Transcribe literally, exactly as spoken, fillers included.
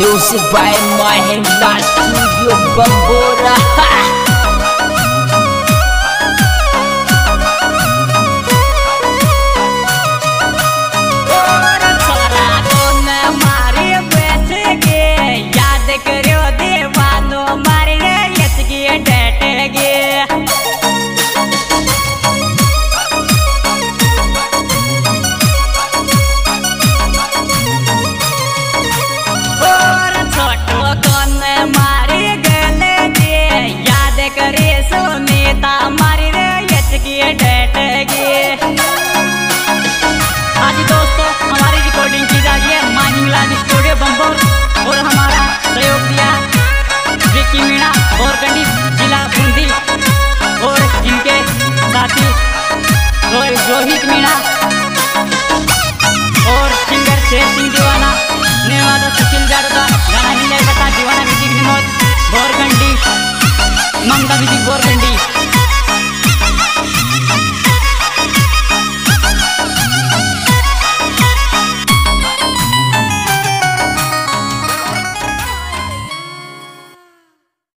Music by Mahendra Studio Bambora. Rohit Meena